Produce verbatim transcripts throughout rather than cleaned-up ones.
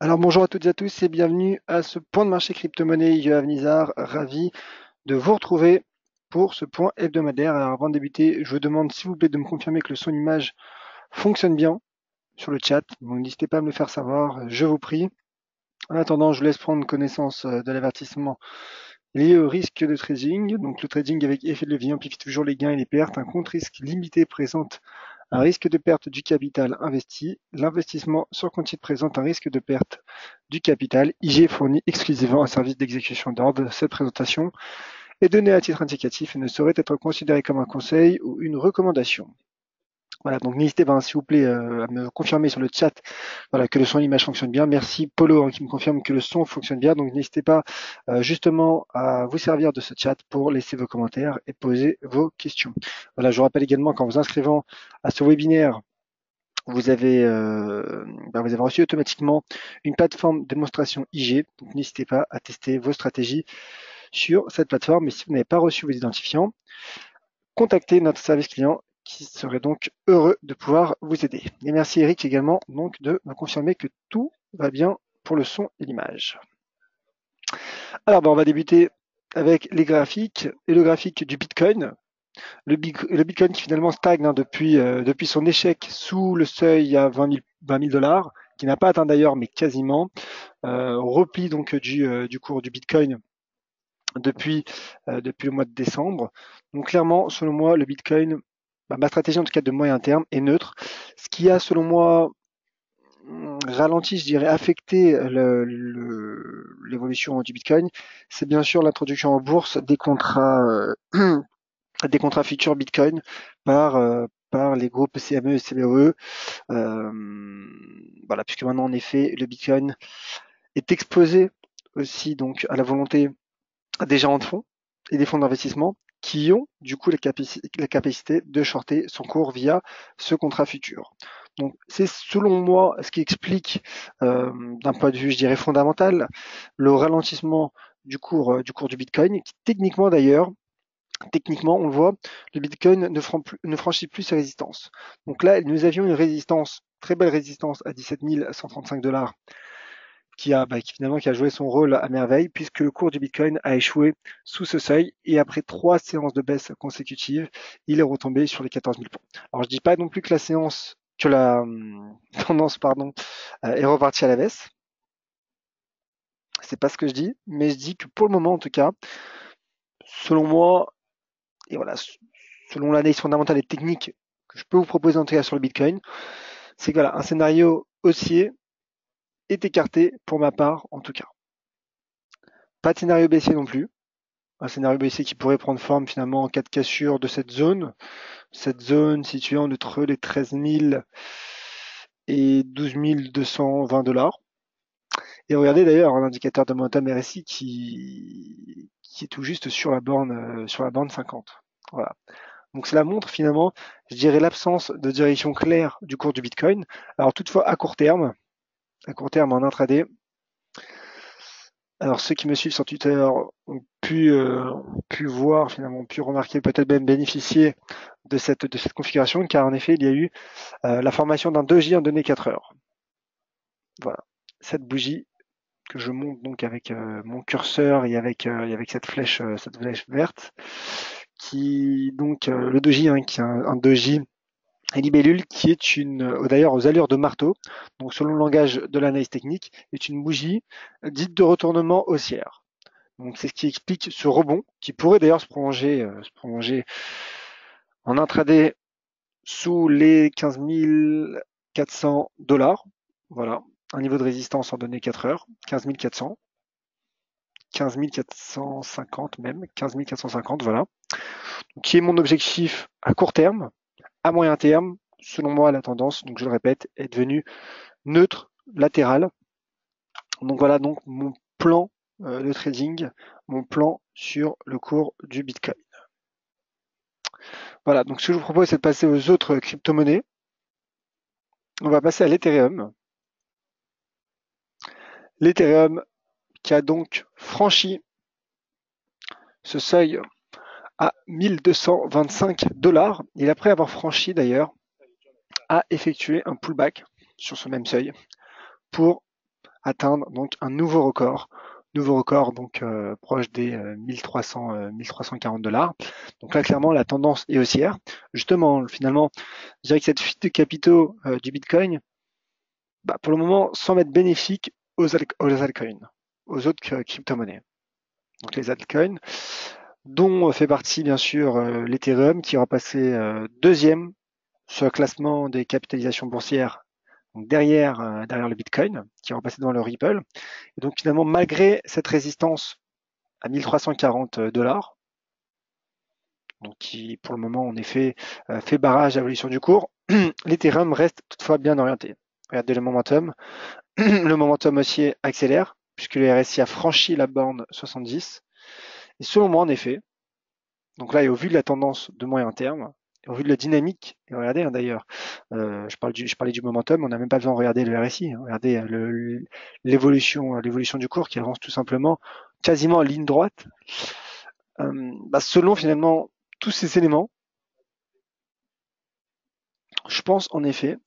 Alors bonjour à toutes et à tous et bienvenue à ce point de marché crypto-monnaie. Yoav Nizar, ravi de vous retrouver pour ce point hebdomadaire. Alors avant de débuter, je vous demande s'il vous plaît de me confirmer que le son image fonctionne bien sur le chat. Donc n'hésitez pas à me le faire savoir, je vous prie. En attendant, je vous laisse prendre connaissance de l'avertissement lié au risque de trading. Donc le trading avec effet de levier amplifie toujours les gains et les pertes. Un compte risque limité présente un risque de perte du capital investi. L'investissement sur compte titre présente un risque de perte du capital. I G fournit exclusivement un service d'exécution d'ordre. Cette présentation est donnée à titre indicatif et ne saurait être considérée comme un conseil ou une recommandation. Voilà, donc n'hésitez pas, s'il vous plaît, euh, à me confirmer sur le chat voilà, que le son et l'image fonctionnent bien. Merci Polo hein, qui me confirme que le son fonctionne bien. Donc n'hésitez pas euh, justement à vous servir de ce chat pour laisser vos commentaires et poser vos questions. Voilà, je vous rappelle également qu'en vous inscrivant à ce webinaire, vous avez, euh, ben vous avez reçu automatiquement une plateforme démonstration I G. Donc n'hésitez pas à tester vos stratégies sur cette plateforme. Et si vous n'avez pas reçu vos identifiants, contactez notre service client qui serait donc heureux de pouvoir vous aider. Et merci Eric également donc de me confirmer que tout va bien pour le son et l'image. Alors ben, on va débuter avec les graphiques et le graphique du Bitcoin. Le, le Bitcoin qui finalement stagne hein, depuis, euh, depuis son échec sous le seuil à vingt mille dollars, qui n'a pas atteint d'ailleurs mais quasiment, euh, repli donc du, euh, du cours du Bitcoin depuis, euh, depuis le mois de décembre. Donc clairement, selon moi, le Bitcoin, Bah, ma stratégie en tout cas de moyen terme est neutre. Ce qui a selon moi ralenti, je dirais affecté l'évolution du Bitcoin, c'est bien sûr l'introduction en bourse des contrats euh, des contrats futurs Bitcoin par, euh, par les groupes C M E et C B O E. Euh, voilà, puisque maintenant en effet le Bitcoin est exposé aussi donc à la volonté des gérants de fonds et des fonds d'investissement, qui ont du coup la, capaci la capacité de shorter son cours via ce contrat futur. Donc c'est selon moi ce qui explique euh, d'un point de vue je dirais fondamental le ralentissement du cours euh, du cours du Bitcoin, qui techniquement d'ailleurs, techniquement on le voit, le Bitcoin ne, fran plus, ne franchit plus ses résistances. Donc là nous avions une résistance, très belle résistance à dix-sept mille cent trente-cinq dollars Qui a, bah, qui finalement qui a joué son rôle à merveille puisque le cours du Bitcoin a échoué sous ce seuil et après trois séances de baisse consécutives, il est retombé sur les quatorze mille points. Alors je dis pas non plus que la séance, que la hum, tendance pardon, euh, est repartie à la baisse. C'est pas ce que je dis, mais je dis que pour le moment en tout cas, selon moi et voilà, selon l'analyse fondamentale et technique que je peux vous proposer en tout cas sur le Bitcoin, c'est que voilà un scénario haussier est écarté pour ma part en tout cas. Pas de scénario baissier non plus. Un scénario baissier qui pourrait prendre forme finalement en cas de cassure de cette zone. Cette zone située entre les treize mille et douze mille deux cent vingt dollars. Et regardez d'ailleurs l'indicateur de momentum R S I qui, qui est tout juste sur la borne, sur la borne cinquante. Voilà. Donc cela montre finalement, je dirais, l'absence de direction claire du cours du Bitcoin. Alors toutefois à court terme, à court terme en intraday. Alors ceux qui me suivent sur Twitter ont pu, euh, ont pu voir, finalement, ont pu remarquer, peut-être même bénéficier de cette, de cette configuration, car en effet, il y a eu euh, la formation d'un deux J en données quatre heures. Voilà, cette bougie que je monte donc avec euh, mon curseur et avec, euh, et avec cette, flèche, euh, cette flèche verte, qui donc euh, le deux J, hein, qui est un, un deux J. Et libellule qui est une, d'ailleurs aux allures de marteau, donc selon le langage de l'analyse technique, est une bougie dite de retournement haussière. Donc c'est ce qui explique ce rebond, qui pourrait d'ailleurs se prolonger, euh, se prolonger en intraday sous les quinze mille quatre cents dollars. Voilà, un niveau de résistance en données quatre heures, quinze mille quatre cents, quinze mille quatre cent cinquante même, quinze mille quatre cent cinquante, voilà, qui est mon objectif à court terme. À moyen terme, selon moi, la tendance, donc je le répète, est devenue neutre, latérale. Donc voilà donc mon plan euh, de trading, mon plan sur le cours du Bitcoin. Voilà, donc ce que je vous propose, c'est de passer aux autres crypto-monnaies. On va passer à l'Ethereum. L'Ethereum qui a donc franchi ce seuil à mille deux cent vingt-cinq dollars et après avoir franchi d'ailleurs a effectué un pullback sur ce même seuil pour atteindre donc un nouveau record. Nouveau record donc euh, proche des euh, mille trois cents, mille trois cent quarante dollars. Donc là, clairement, la tendance est haussière. Justement, finalement, je dirais que cette fuite de capitaux euh, du Bitcoin, bah, pour le moment, semble être bénéfique aux, al aux altcoins, aux autres crypto-monnaies. Donc les altcoins, dont fait partie bien sûr euh, l'Ethereum, qui aura passé euh, deuxième sur le classement des capitalisations boursières, donc derrière, euh, derrière le Bitcoin, qui aura passé devant le Ripple. Et donc finalement, malgré cette résistance à mille trois cent quarante dollars, donc qui pour le moment en effet euh, fait barrage à l'évolution du cours, l'Ethereum reste toutefois bien orienté. Regardez le momentum, le momentum haussier accélère, puisque le R S I a franchi la borne soixante-dix. Et selon moi, en effet, donc là, et au vu de la tendance de moyen terme, et au vu de la dynamique, et regardez hein, d'ailleurs, euh, je, je parlais du momentum, on n'a même pas besoin de regarder le R S I, hein, regardez l'évolution l'évolution du cours qui avance tout simplement quasiment en ligne droite. Euh, bah, selon finalement tous ces éléments, je pense en effet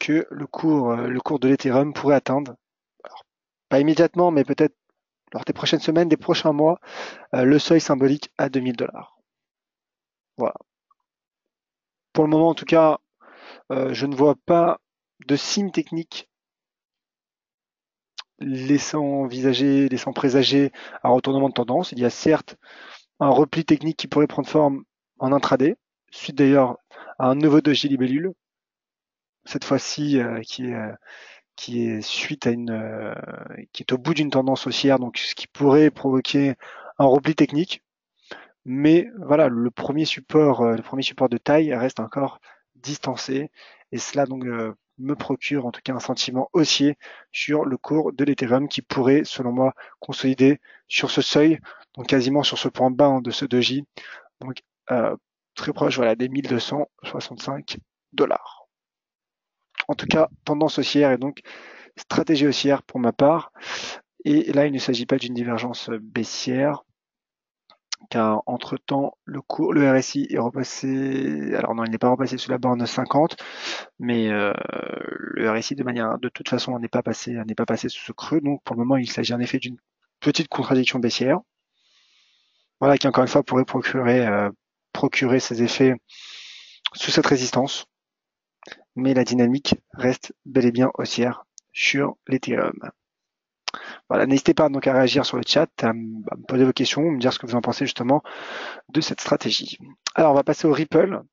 que le cours, euh, le cours de l'Ethereum pourrait atteindre, alors, pas immédiatement, mais peut-être lors des prochaines semaines, des prochains mois, euh, le seuil symbolique à deux mille dollars. Voilà. Pour le moment, en tout cas, euh, je ne vois pas de signe technique laissant envisager, laissant présager un retournement de tendance. Il y a certes un repli technique qui pourrait prendre forme en intraday, suite d'ailleurs à un nouveau doji libellule, cette fois-ci euh, qui est... Euh, qui est suite à une, euh, qui est au bout d'une tendance haussière, donc ce qui pourrait provoquer un repli technique. Mais voilà, le premier support, euh, le premier support de taille reste encore distancé, et cela donc euh, me procure en tout cas un sentiment haussier sur le cours de l'Ethereum qui pourrait, selon moi, consolider sur ce seuil, donc quasiment sur ce point bas de ce deux J, donc euh, très proche, voilà, des mille deux cent soixante-cinq dollars. En tout cas, tendance haussière et donc stratégie haussière pour ma part. Et là, il ne s'agit pas d'une divergence baissière, car entre-temps, le cours, le R S I est repassé. Alors non, il n'est pas repassé sous la borne cinquante, mais euh, le R S I de manière, de toute façon, n'est pas passé, n'est pas passé sous ce creux. Donc pour le moment, il s'agit en effet d'une petite contradiction baissière, voilà, qui encore une fois pourrait procurer, euh, procurer ses effets sous cette résistance. Mais la dynamique reste bel et bien haussière sur l'Ethereum. Voilà, n'hésitez pas donc à réagir sur le chat, à me poser vos questions, me dire ce que vous en pensez justement de cette stratégie. Alors, on va passer au Ripple.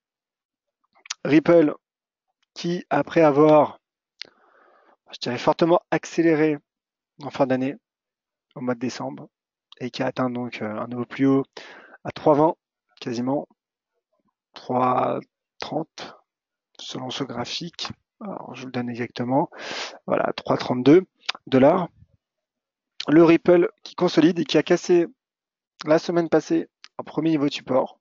Ripple qui, après avoir, je dirais, fortement accéléré en fin d'année, au mois de décembre, et qui a atteint donc un nouveau plus haut à trois vingt, quasiment, trois trente. Selon ce graphique, alors je vous le donne exactement, voilà, trois trente-deux dollars. Le Ripple qui consolide et qui a cassé la semaine passée un premier niveau de support.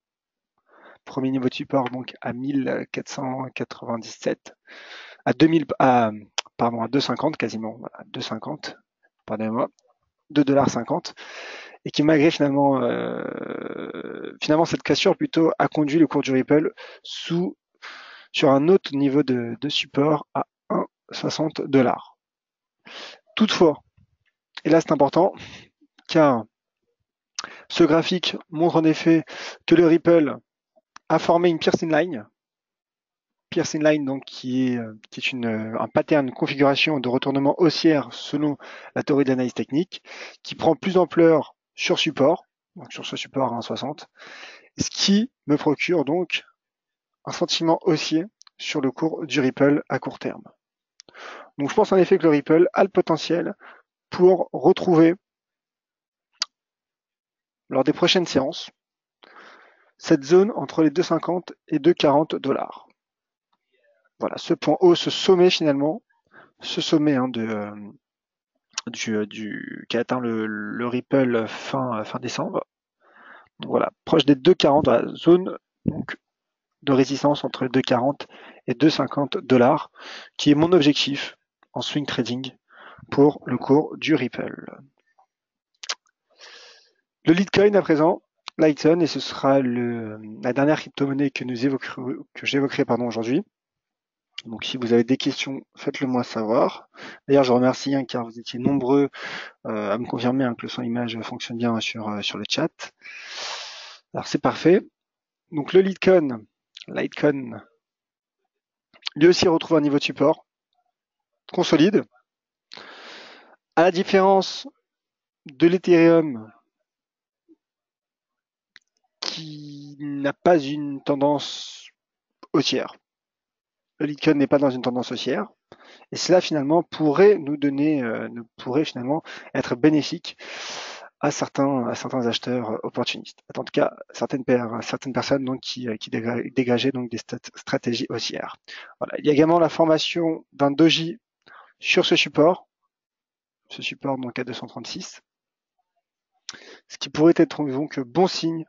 Premier niveau de support donc à mille quatre cent quatre-vingt-dix-sept, à deux mille, à, pardon, à deux cinquante quasiment, voilà, deux cinquante, pardonnez-moi, deux dollars cinquante. Et qui malgré finalement, euh, finalement cette cassure plutôt a conduit le cours du Ripple sous sur un autre niveau de, de support à un virgule soixante dollars. Toutefois, et là c'est important, car ce graphique montre en effet que le Ripple a formé une piercing line, piercing line donc qui est, qui est une, un pattern, une configuration de retournement haussière selon la théorie de l'analyse technique, qui prend plus d'ampleur sur support, donc sur ce support à un virgule soixante, ce qui me procure donc un sentiment haussier sur le cours du Ripple à court terme. Donc je pense en effet que le Ripple a le potentiel pour retrouver lors des prochaines séances cette zone entre les deux cinquante et deux quarante dollars. Voilà, ce point haut, ce sommet finalement, ce sommet hein, de, euh, du, du, qui a atteint le, le Ripple fin, fin décembre. Donc voilà, proche des deux quarante, la zone donc de résistance entre deux quarante et deux cinquante dollars, qui est mon objectif en swing trading pour le cours du Ripple. Le Litecoin à présent, Litecoin, et ce sera le, la dernière crypto-monnaie que nous évoquerons, que j'évoquerai pardon aujourd'hui. Donc si vous avez des questions, faites-le moi savoir. D'ailleurs, je remercie hein, car vous étiez nombreux euh, à me confirmer hein, que le son image fonctionne bien sur, euh, sur le chat. Alors c'est parfait. Donc le Litecoin, Litecoin, lui aussi retrouve un niveau de support consolide. À la différence de l'Ethereum qui n'a pas une tendance haussière. Le Litecoin n'est pas dans une tendance haussière et cela finalement pourrait nous donner, euh, pourrait finalement être bénéfique à certains, à certains acheteurs opportunistes. En tout cas, certaines, certaines personnes donc, qui, qui dégageaient donc, des stratégies haussières. Voilà. Il y a également la formation d'un doji sur ce support, ce support donc à deux cent trente-six, ce qui pourrait être donc bon signe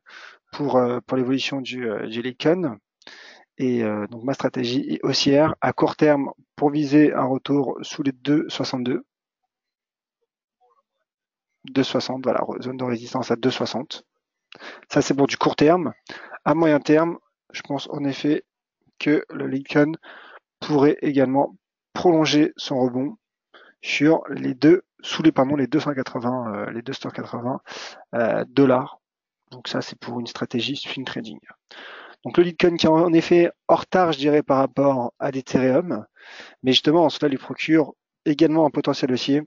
pour, pour l'évolution du, du Litecoin. Et euh, donc ma stratégie est haussière à court terme pour viser un retour sous les deux virgule soixante-deux. deux virgule soixante, voilà, zone de résistance à deux virgule soixante. Ça c'est pour du court terme. À moyen terme, je pense en effet que le Litecoin pourrait également prolonger son rebond sur les deux, sous les pardon, les deux cent quatre-vingts, euh, les deux cent quatre-vingts euh, dollars. Donc ça c'est pour une stratégie swing trading. Donc le Litecoin qui est en effet en retard, je dirais, par rapport à l'Ethereum, mais justement cela lui procure également un potentiel haussier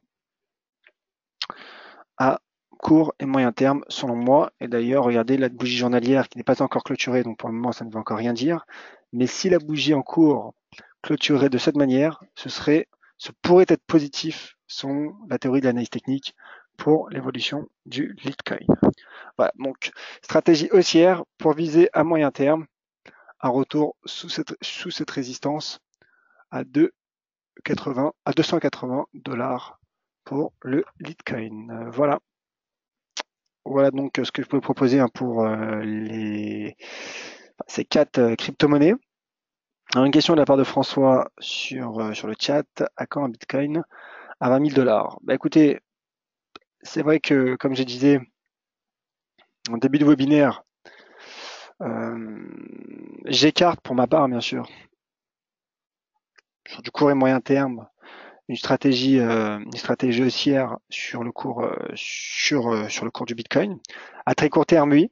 à court et moyen terme selon moi. Et d'ailleurs, regardez la bougie journalière qui n'est pas encore clôturée, donc pour le moment ça ne veut encore rien dire. Mais si la bougie en cours clôturait de cette manière, ce serait, ce pourrait être positif selon la théorie de l'analyse technique pour l'évolution du Litecoin. Voilà, donc stratégie haussière pour viser à moyen terme un retour sous cette, sous cette résistance à deux cent quatre-vingts dollars pour le Litecoin. Voilà. Voilà donc ce que je peux proposer pour les, ces quatre crypto-monnaies. Une question de la part de François sur, sur le chat. À quand un Bitcoin à vingt mille dollars? Bah écoutez, c'est vrai que, comme je disais en début de webinaire, euh, j'écarte pour ma part, bien sûr, sur du court et moyen terme, une stratégie, euh, une stratégie haussière sur le cours, euh, sur, euh, sur le cours du Bitcoin. À très court terme, oui,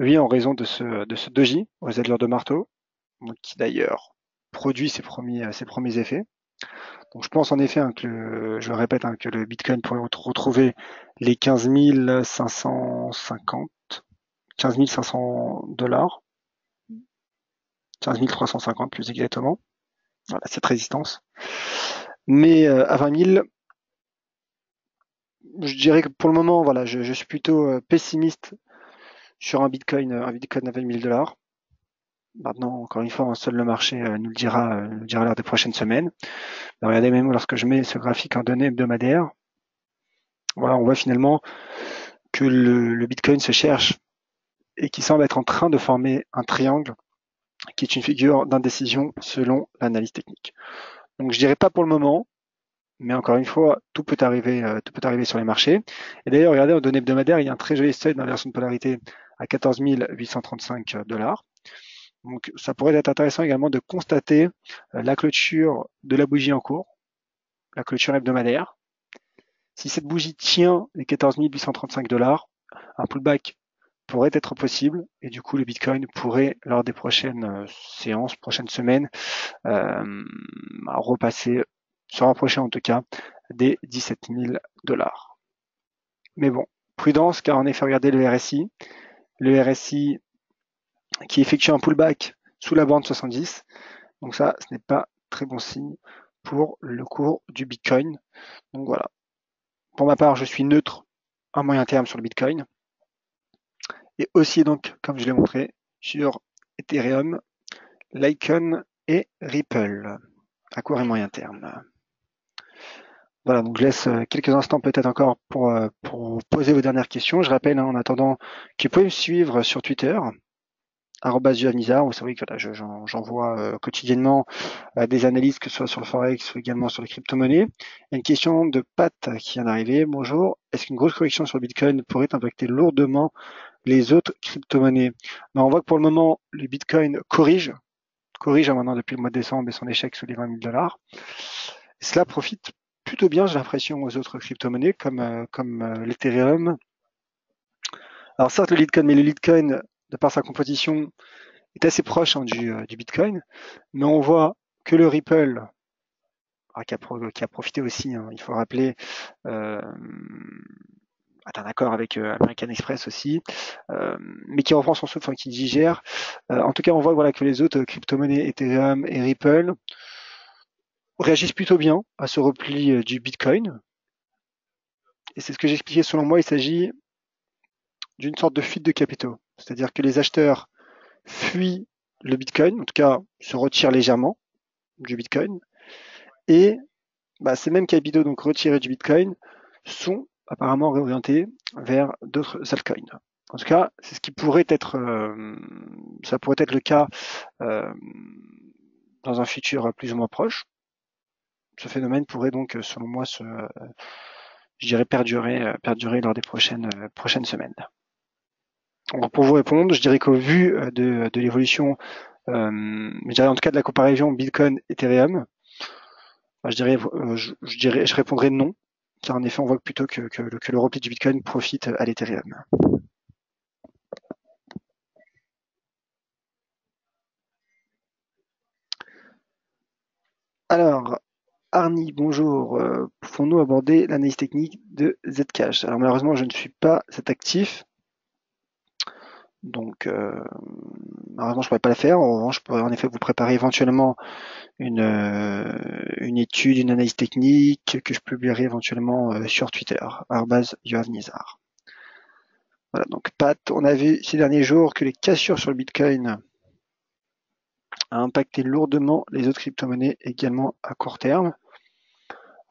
oui, en raison de ce, de ce doji aux allures de marteau, donc, qui d'ailleurs produit ses premiers, ses premiers effets. Donc, je pense en effet hein, que le, je le répète hein, que le Bitcoin pourrait retrouver les quinze mille cinq cent cinquante, quinze mille cinq cents dollars, quinze mille trois cent cinquante plus exactement. Voilà cette résistance. Mais euh, à vingt mille, je dirais que pour le moment, voilà, je, je suis plutôt pessimiste sur un Bitcoin, un Bitcoin à vingt mille dollars. Maintenant, encore une fois, seul le marché nous le dira, nous le dira lors des prochaines semaines. Alors, regardez, même lorsque je mets ce graphique en données hebdomadaires, voilà, on voit finalement que le, le Bitcoin se cherche et qui semble être en train de former un triangle, qui est une figure d'indécision selon l'analyse technique. Donc, je dirais pas pour le moment, mais encore une fois, tout peut arriver, euh, tout peut arriver sur les marchés. Et d'ailleurs, regardez, en données hebdomadaires, il y a un très joli seuil d'inversion de polarité à quatorze mille huit cent trente-cinq dollars. Donc, ça pourrait être intéressant également de constater euh, la clôture de la bougie en cours, la clôture hebdomadaire. Si cette bougie tient les quatorze mille huit cent trente-cinq dollars, un pullback pourrait être possible et du coup, le Bitcoin pourrait, lors des prochaines euh, séances, prochaines semaines, euh, repasser, se rapprocher en tout cas des dix-sept mille dollars. Mais bon, prudence, car en effet, regardez le R S I. Le R S I qui effectue un pullback sous la bande soixante-dix. Donc ça, ce n'est pas très bon signe pour le cours du Bitcoin. Donc voilà. Pour ma part, je suis neutre à moyen terme sur le Bitcoin. Et aussi donc, comme je l'ai montré, sur Ethereum, Litecoin et Ripple, à court et moyen terme. Voilà, donc je laisse quelques instants peut-être encore pour, pour poser vos dernières questions. Je rappelle hein, en attendant que vous pouvez me suivre sur Twitter, Yoav Nizar, vous savez que j'envoie euh, quotidiennement euh, des analyses, que ce soit sur le Forex ou également sur les crypto-monnaies. Il y a une question de Pat qui vient d'arriver. Bonjour, est-ce qu'une grosse correction sur le Bitcoin pourrait impacter lourdement les autres crypto-monnaies? Ben, on voit que pour le moment, le Bitcoin corrige, corrige maintenant depuis le mois de décembre et son échec sous les vingt mille dollars. Cela profite plutôt bien, j'ai l'impression, aux autres crypto-monnaies comme, euh, comme euh, l'Ethereum. Alors certes, le Litecoin, mais le Litecoin, de par sa composition, est assez proche hein, du, euh, du Bitcoin, mais on voit que le Ripple, ah, qui, a pro, qui a profité aussi, hein, il faut rappeler, euh, atteint un accord avec euh, American Express aussi, euh, mais qui reprend son souffle, enfin, qui digère. Euh, en tout cas, on voit voilà, que les autres crypto-monnaies, Ethereum et Ripple, réagissent plutôt bien à ce repli euh, du Bitcoin. Et c'est ce que j'expliquais, selon moi, il s'agit d'une sorte de fuite de capitaux. C'est-à-dire que les acheteurs fuient le Bitcoin, en tout cas se retirent légèrement du Bitcoin, et bah, ces mêmes capitaux donc retirés du Bitcoin sont apparemment réorientés vers d'autres altcoins. En tout cas, c'est ce qui pourrait être, euh, ça pourrait être le cas euh, dans un futur plus ou moins proche. Ce phénomène pourrait donc, selon moi, se, euh, je dirais perdurer, euh, perdurer lors des prochaines, euh, prochaines semaines. Donc, pour vous répondre, je dirais qu'au vu de, de l'évolution, euh, je dirais en tout cas de la comparaison Bitcoin-Ethereum, je dirais, euh, je, je dirais, je répondrais non, car en effet, on voit plutôt que, que, que le repli du Bitcoin profite à l'Ethereum. Alors, Arnie, bonjour. Euh, pouvons-nous aborder l'analyse technique de Zcash? Alors malheureusement, je ne suis pas cet actif. Donc, euh, malheureusement, je ne pourrais pas la faire. En revanche, je pourrais en effet vous préparer éventuellement une, euh, une étude, une analyse technique que je publierai éventuellement euh, sur Twitter, arobase Yoav Nizar. Voilà, donc Pat, on a vu ces derniers jours que les cassures sur le Bitcoin a impacté lourdement les autres crypto-monnaies également à court terme.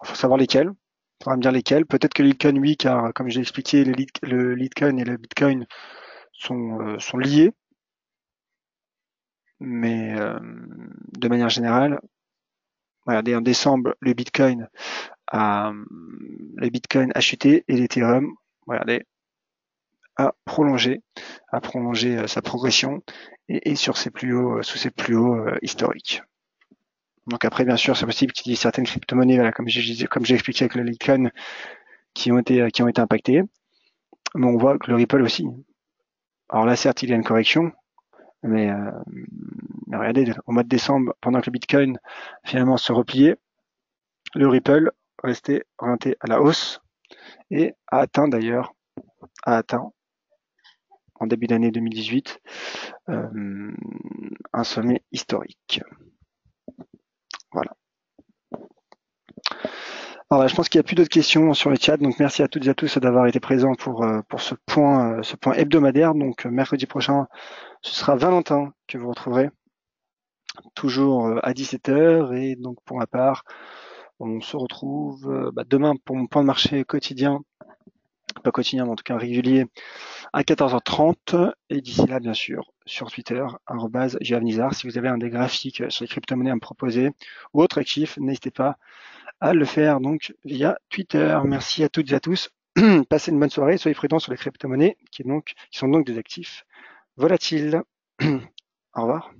Il faut savoir lesquelles. Il faudra me dire lesquelles. Peut-être que le Litecoin, oui, car comme je l'ai expliqué, le, Lite, le Litecoin et le Bitcoin Sont, euh, sont liés, mais euh, de manière générale, regardez, en décembre, le Bitcoin a, le Bitcoin a chuté et l'Ethereum, regardez, a prolongé, a prolongé euh, sa progression et, et sur ses plus hauts, euh, sous ses plus hauts euh, historiques. Donc après, bien sûr, c'est possible qu'il y ait certaines crypto-monnaies, voilà, comme j'ai comme j'ai expliqué avec le Litecoin, qui ont été qui ont été impactées, mais on voit que le Ripple aussi. Alors là, certes, il y a une correction, mais, euh, mais regardez, au mois de décembre, pendant que le Bitcoin finalement se repliait, le Ripple restait orienté à la hausse et a atteint d'ailleurs, a atteint en début d'année deux mille dix-huit euh, un sommet historique. Voilà. Alors, je pense qu'il n'y a plus d'autres questions sur le chat, donc merci à toutes et à tous d'avoir été présents pour, pour ce point, ce point hebdomadaire. Donc mercredi prochain, ce sera Valentin que vous retrouverez, toujours à dix-sept heures. Et donc pour ma part, on se retrouve bah, demain pour mon point de marché quotidien, pas quotidien, mais en tout cas régulier, à quatorze heures trente. Et d'ici là, bien sûr, sur Twitter, arobase Yoav Nizar. Si vous avez un des graphiques sur les crypto-monnaies à me proposer ou autre actif, n'hésitez pas à le faire donc via Twitter. Merci à toutes et à tous. Passez une bonne soirée. Soyez prudents sur les crypto-monnaies qui, donc, qui sont donc des actifs volatiles. Au revoir.